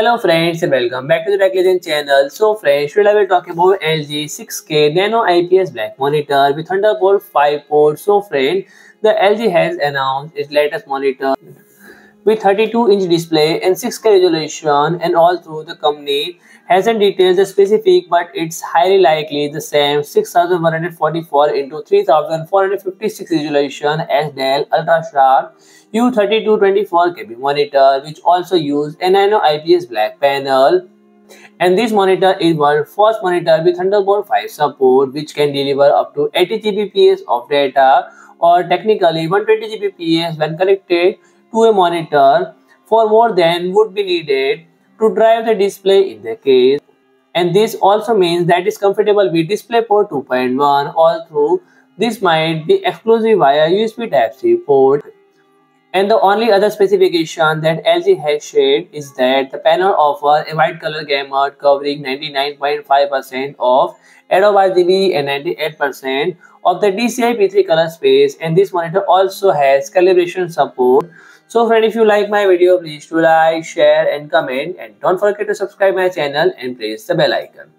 Hello friends and welcome back to the Tech Legend channel. So friends, today I will talk about LG 6K Nano IPS Black monitor with Thunderbolt 5 port. So friends, the LG has announced its latest monitor with 32-inch display and 6K resolution, and all through the company hasn't detailed the specific, but it's highly likely the same 6144 x 3456 resolution as Dell UltraSharp U3224KB monitor, which also used a Nano IPS Black panel. And this monitor is world's first monitor with Thunderbolt 5 support, which can deliver up to 80 Gbps of data, or technically 120 Gbps when connected to a monitor, for more than would be needed to drive the display in the case. And this also means that it's compatible with DisplayPort 2.1, although this might be exclusive via USB Type-C port. And the only other specification that LG has shared is that the panel offers a wide color gamut covering 99.5% of Adobe RGB and 98% of the DCI-P3 color space, and this monitor also has calibration support. So friend, if you like my video, please do like, share and comment, and don't forget to subscribe my channel and press the bell icon.